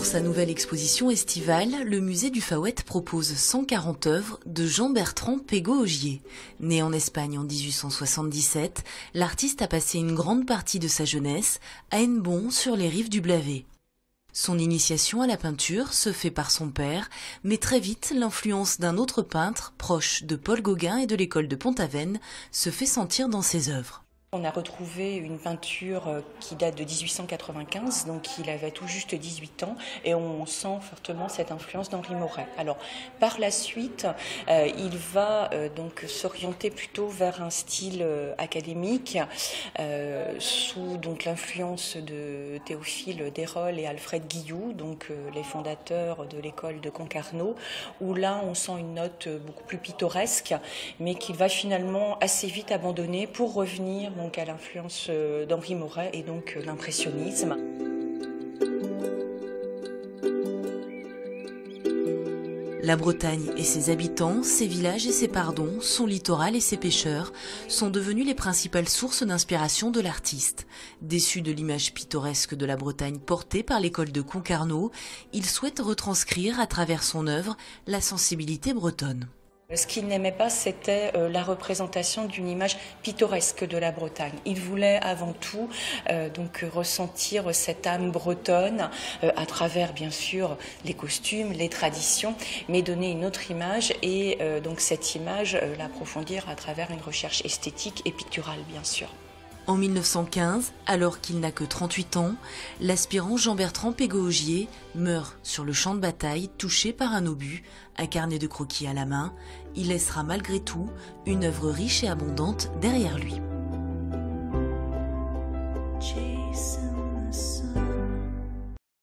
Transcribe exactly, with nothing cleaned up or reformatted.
Pour sa nouvelle exposition estivale, le musée du Faouët propose cent quarante œuvres de Jean-Bertrand Pégot-Ogier. Né en Espagne en mille huit cent soixante-dix-sept, l'artiste a passé une grande partie de sa jeunesse à Hennebon, sur les rives du Blavet. Son initiation à la peinture se fait par son père, mais très vite l'influence d'un autre peintre proche de Paul Gauguin et de l'école de Pont-Aven se fait sentir dans ses œuvres. On a retrouvé une peinture qui date de mille huit cent quatre-vingt-quinze, donc il avait tout juste dix-huit ans, et on sent fortement cette influence d'Henri Moret. Alors, par la suite, euh, il va euh, donc s'orienter plutôt vers un style euh, académique, euh, sous donc l'influence de Théophile Dérolle et Alfred Guilloux, donc euh, les fondateurs de l'école de Concarneau, où là on sent une note beaucoup plus pittoresque, mais qu'il va finalement assez vite abandonner pour revenir donc à l'influence d'Henri Moret et donc l'impressionnisme. La Bretagne et ses habitants, ses villages et ses pardons, son littoral et ses pêcheurs sont devenus les principales sources d'inspiration de l'artiste. Déçu de l'image pittoresque de la Bretagne portée par l'école de Concarneau, il souhaite retranscrire à travers son œuvre la sensibilité bretonne. Ce qu'il n'aimait pas, c'était la représentation d'une image pittoresque de la Bretagne. Il voulait avant tout euh, donc ressentir cette âme bretonne euh, à travers bien sûr les costumes, les traditions, mais donner une autre image et euh, donc cette image euh, l'approfondir à travers une recherche esthétique et picturale bien sûr. En mille neuf cent quinze, alors qu'il n'a que trente-huit ans, l'aspirant Jean-Bertrand Pégot-Ogier meurt sur le champ de bataille touché par un obus. Un carnet de croquis à la main, il laissera malgré tout une œuvre riche et abondante derrière lui. Jason.